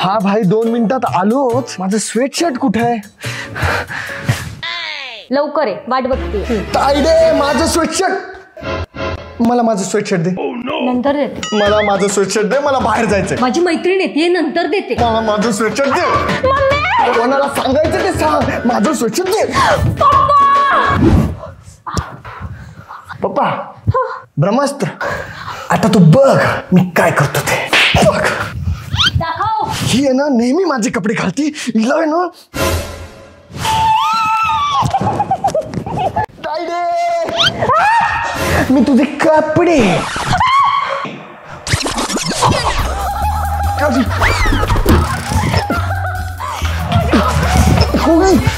हाँ भाई 2 मिनिटात आलोच। माझं स्वेटशर्ट कुठे आहे? लवकर आहे, वाट बघते। ताई दे माझं स्वेटशर्ट, मला माझं स्वेटशर्ट दे। नंतर देते। मला माझं स्वेटशर्ट दे, मला बाहेर जायचंय। माझी मैत्रीण येते, नंतर देते। मला माझं स्वेटशर्ट दे। मम्मी कोणाला सांगायचं ते सांग, माझं स्वेटशर्ट दे। पप्पा पप्पा ब्रह्मास्त्र आता तू बघ मी काय करतो ते बघ। दाखव। ही आहे ना नेहमी माझे कपडे घालती, हिला आहे ना मी तुझे कपडे हो गई।